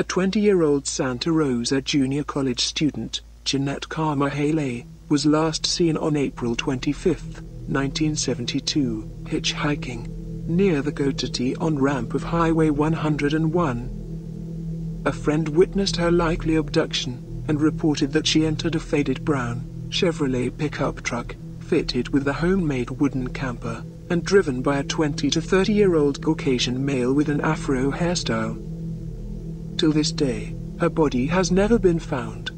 a 20-year-old Santa Rosa Junior College student, Jeanette Kamahele, was last seen on April 25, 1972, hitchhiking near the Cotati on-ramp of Highway 101. A friend witnessed her likely abduction and reported that she entered a faded brown Chevrolet pickup truck, fitted with a homemade wooden camper, and driven by a 20- to 30-year-old Caucasian male with an afro hairstyle. Till this day, her body has never been found.